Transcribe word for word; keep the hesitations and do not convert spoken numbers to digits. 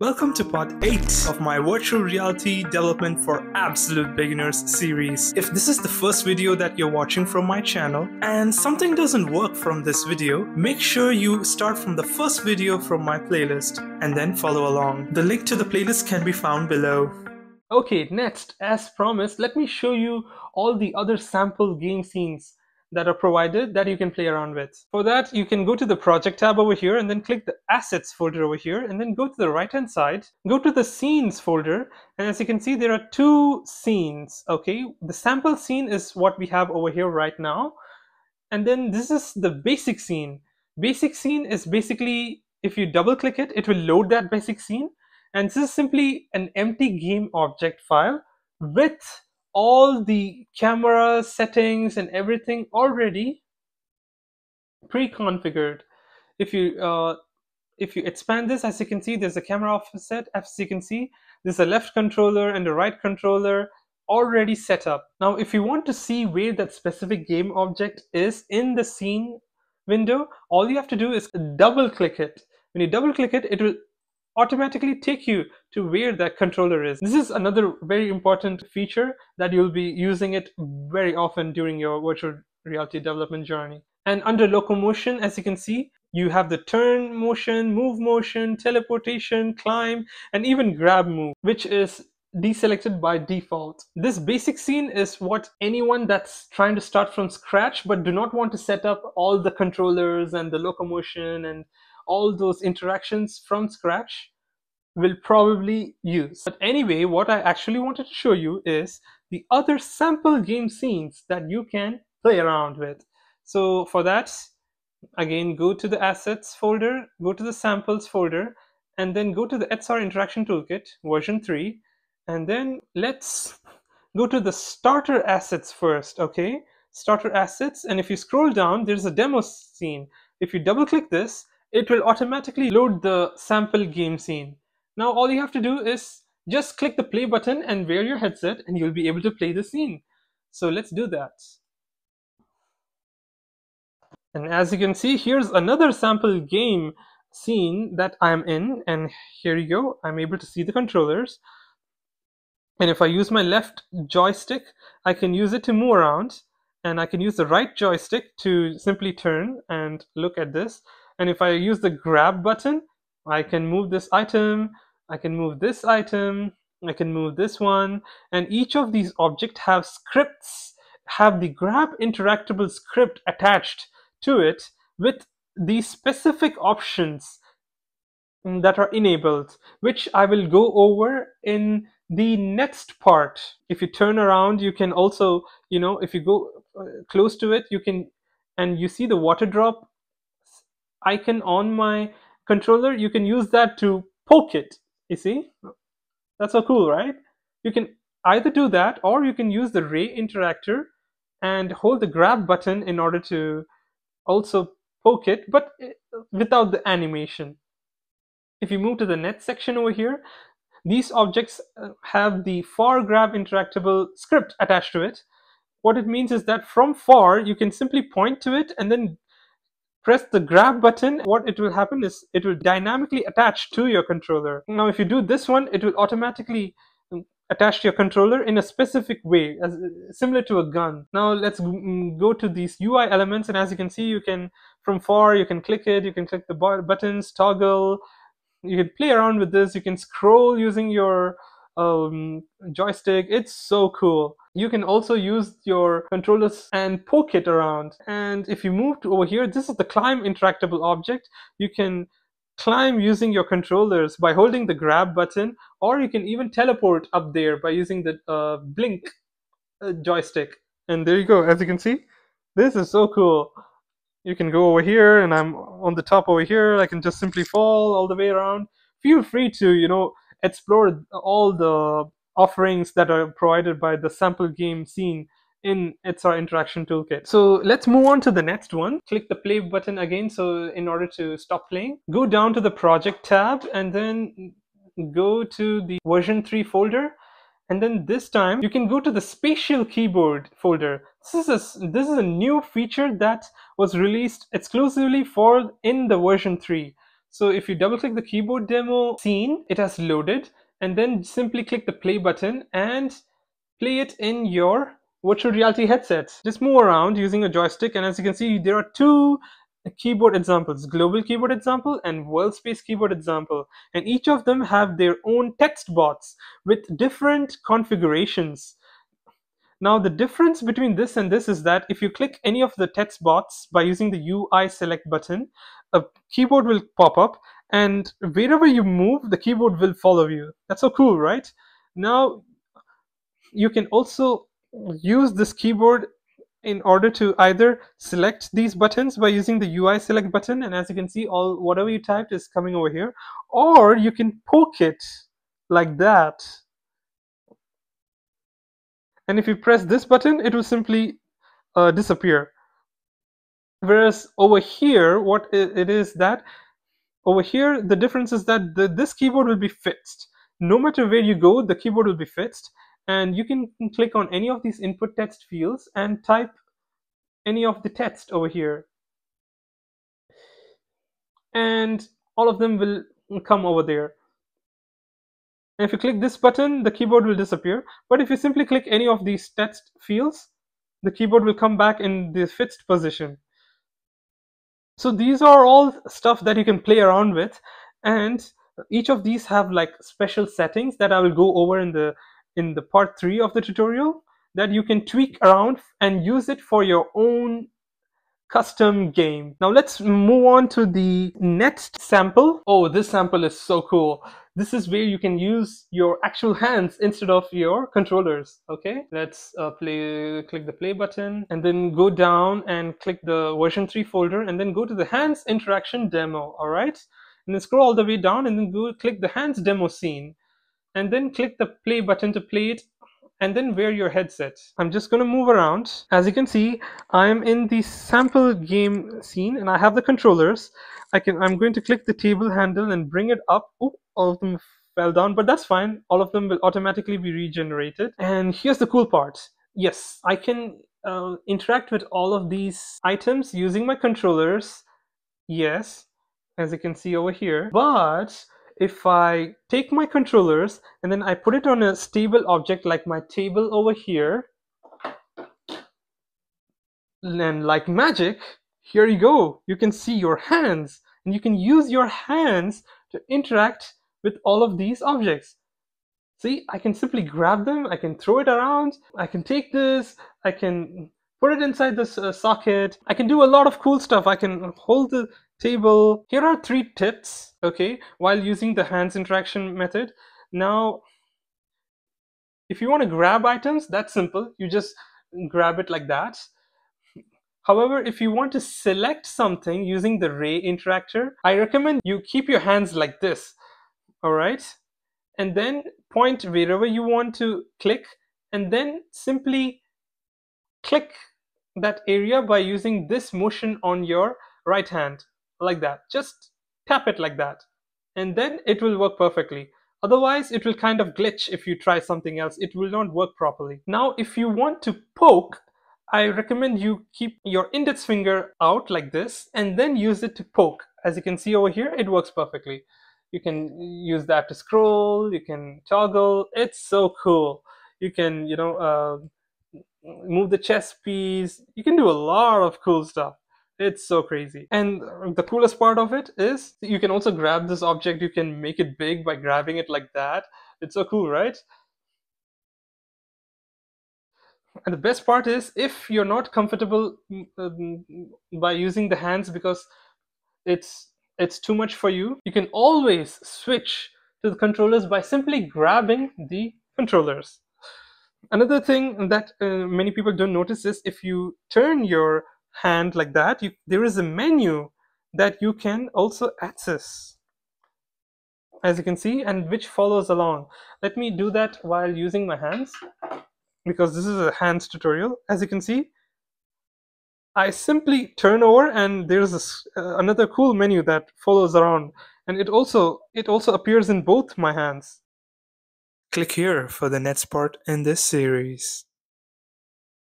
Welcome to part eight of my virtual reality development for absolute beginners series. If this is the first video that you're watching from my channel and something doesn't work from this video, make sure you start from the first video from my playlist and then follow along. The link to the playlist can be found below. Okay, next, as promised, let me show you all the other sample game scenes that are provided that you can play around with. For that, you can go to the project tab over here and then click the assets folder over here and then go to the right hand side, go to the scenes folder, and as you can see there are two scenes. Okay, the sample scene is what we have over here right now, and then this is the basic scene. Basic scene is basically, if you double click it, it will load that basic scene, and this is simply an empty game object file with all the camera settings and everything already pre-configured. If you uh, if you expand this, as you can see, there's a camera offset. As you can see, there's a left controller and a right controller already set up. Now, if you want to see where that specific game object is in the scene window, all you have to do is double click it. When you double click it, it will automatically take you to where that controller is. This is another very important feature that you'll be using it very often during your virtual reality development journey. And under locomotion, as you can see, you have the turn motion, move motion, teleportation, climb, and even grab move, which is deselected by default. This basic scene is what anyone that's trying to start from scratch but do not want to set up all the controllers and the locomotion and all those interactions from scratch will probably use. But anyway, what I actually wanted to show you is the other sample game scenes that you can play around with. So for that, again, go to the assets folder, go to the samples folder, and then go to the X R Interaction Toolkit version three, and then let's go to the starter assets first. Okay, starter assets, and if you scroll down, there's a demo scene. If you double click this, it will automatically load the sample game scene. Now all you have to do is just click the play button and wear your headset and you'll be able to play the scene. So let's do that. And as you can see, here's another sample game scene that I'm in, and here you go, I'm able to see the controllers. And if I use my left joystick, I can use it to move around, and I can use the right joystick to simply turn and look at this. And if I use the grab button, I can move this item, I can move this item, I can move this one. And each of these objects have scripts, have the grab interactable script attached to it with the specific options that are enabled, which I will go over in the next part. If you turn around, you can also, you know, if you go close to it, you can, and you see the water drop icon on my controller, you can use that to poke it. You see, that's so cool, right? You can either do that, or you can use the ray interactor and hold the grab button in order to also poke it, but without the animation. If you move to the next section over here, these objects have the far grab interactable script attached to it. What it means is that from far you can simply point to it and then press the grab button. What it will happen is it will dynamically attach to your controller. Now if you do this one, it will automatically attach to your controller in a specific way, as similar to a gun. Now let's go to these U I elements, and as you can see, you can from far, you can click it, you can click the buttons, toggle, you can play around with this, you can scroll using your um, joystick. It's so cool. You can also use your controllers and poke it around. And if you move to over here, this is the climb interactable object. You can climb using your controllers by holding the grab button, or you can even teleport up there by using the uh, blink uh, joystick. And there you go, as you can see, this is so cool. You can go over here, and I'm on the top over here. I can just simply fall all the way around. Feel free to, you know, explore all the offerings that are provided by the sample game scene in X R Interaction Toolkit. So let's move on to the next one. Click the play button again, so in order to stop playing. Go down to the project tab and then go to the version three folder. And then this time you can go to the spatial keyboard folder. This is a, this is a new feature that was released exclusively for in the version three. So if you double click the keyboard demo scene, it has loaded, and then simply click the play button and play it in your virtual reality headset. Just move around using a joystick, and as you can see, there are two keyboard examples: global keyboard example and world space keyboard example, and each of them have their own text box with different configurations. Now the difference between this and this is that if you click any of the text box by using the U I select button, a keyboard will pop up, and wherever you move, the keyboard will follow you. That's so cool, right? Now you can also use this keyboard in order to either select these buttons by using the U I select button, and as you can see, all whatever you typed is coming over here, or you can poke it like that. And if you press this button, it will simply uh, disappear. Whereas over here, what it is that over here, the difference is that the, this keyboard will be fixed. No matter where you go, the keyboard will be fixed. And you can click on any of these input text fields and type any of the text over here, and all of them will come over there. And if you click this button, the keyboard will disappear, but if you simply click any of these text fields, the keyboard will come back in the fixed position. So these are all stuff that you can play around with, and each of these have like special settings that I will go over in the in the part three of the tutorial, that you can tweak around and use it for your own custom game. Now let's move on to the next sample. Oh, this sample is so cool. This is where you can use your actual hands instead of your controllers. Okay, let's uh, play, click the play button, and then go down and click the version three folder, and then go to the hands interaction demo. All right, and then scroll all the way down, and then go click the hands demo scene, and then click the play button to play it, and then wear your headset. I'm just gonna move around. As you can see, I'm in the sample game scene, and I have the controllers. I can, I'm going to click the table handle and bring it up. Oh, all of them fell down, but that's fine. All of them will automatically be regenerated. And here's the cool part. Yes, I can uh, interact with all of these items using my controllers. Yes, as you can see over here, but if I take my controllers and then I put it on a stable object like my table over here, and like magic, here you go, you can see your hands, and you can use your hands to interact with all of these objects. See, I can simply grab them, I can throw it around, I can take this, I can put it inside this uh, socket, I can do a lot of cool stuff. I can hold the table. Here are three tips, okay, while using the hands interaction method. Now, if you want to grab items, that's simple. You just grab it like that. However, if you want to select something using the ray interactor, I recommend you keep your hands like this, all right? And then point wherever you want to click, and then simply click that area by using this motion on your right hand, like that. Just tap it like that, and then it will work perfectly. Otherwise, it will kind of glitch if you try something else. It will not work properly. Now, if you want to poke, I recommend you keep your index finger out like this, and then use it to poke. As you can see over here, it works perfectly. You can use that to scroll, you can toggle. It's so cool. You can, you know, uh, move the chess piece. You can do a lot of cool stuff. It's so crazy. And the coolest part of it is you can also grab this object. You can make it big by grabbing it like that. It's so cool, right? And the best part is, if you're not comfortable um, by using the hands because it's it's too much for you, you can always switch to the controllers by simply grabbing the controllers. Another thing that uh, many people don't notice is, if you turn your hand like that, you, there is a menu that you can also access, as you can see, and which follows along. Let me do that while using my hands, because this is a hands tutorial. As you can see, I simply turn over, and there's a, uh, another cool menu that follows around, and it also it also appears in both my hands. Click here for the next part in this series.